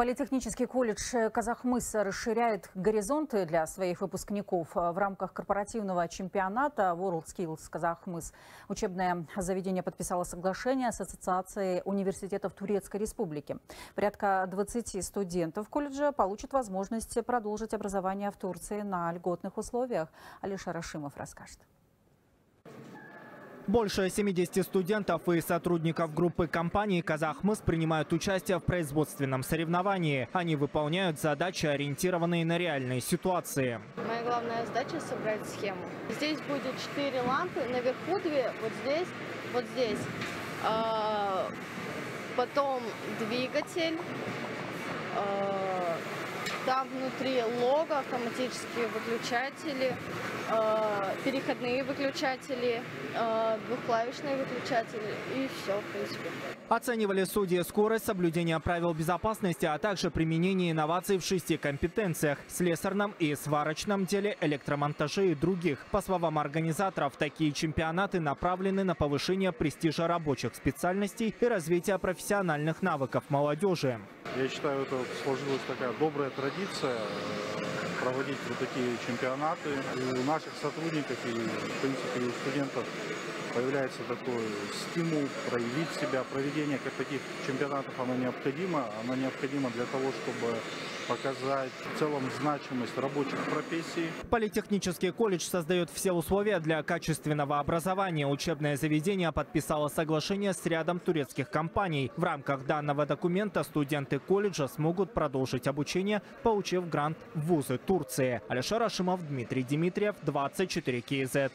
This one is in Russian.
Политехнический колледж Казахмыса расширяет горизонты для своих выпускников. В рамках корпоративного чемпионата World Skills Казахмыс учебное заведение подписало соглашение с Ассоциацией университетов Турецкой Республики. Порядка 20 студентов колледжа получат возможность продолжить образование в Турции на льготных условиях. Алишер Ашимов расскажет. Больше 70 студентов и сотрудников группы компании «Казахмыс» принимают участие в производственном соревновании. Они выполняют задачи, ориентированные на реальные ситуации. Моя главная задача – собрать схему. Здесь будет 4 лампы, наверху 2, вот здесь, вот здесь. Потом двигатель. Там внутри лого, автоматические выключатели, переходные выключатели, двухклавишные выключатели и все, в принципе. Оценивали судьи скорость, соблюдение правил безопасности, а также применение инноваций в 6 компетенциях – слесарном и сварочном деле, электромонтаже и других. По словам организаторов, такие чемпионаты направлены на повышение престижа рабочих специальностей и развитие профессиональных навыков молодежи. Я считаю, это сложилась такая добрая традиция проводить вот такие чемпионаты. И у наших сотрудников и, в принципе, у студентов появляется такой стимул проявить себя. Проведение таких чемпионатов, оно необходимо. Оно необходимо для того, чтобы показать в целом значимость рабочих профессий. Политехнический колледж создает все условия для качественного образования. Учебное заведение подписало соглашение с рядом турецких компаний. В рамках данного документа студенты колледжа смогут продолжить обучение, получив грант в вузы Турции. Алишер Ашимов, Дмитрий Дмитриев, 24КЗ.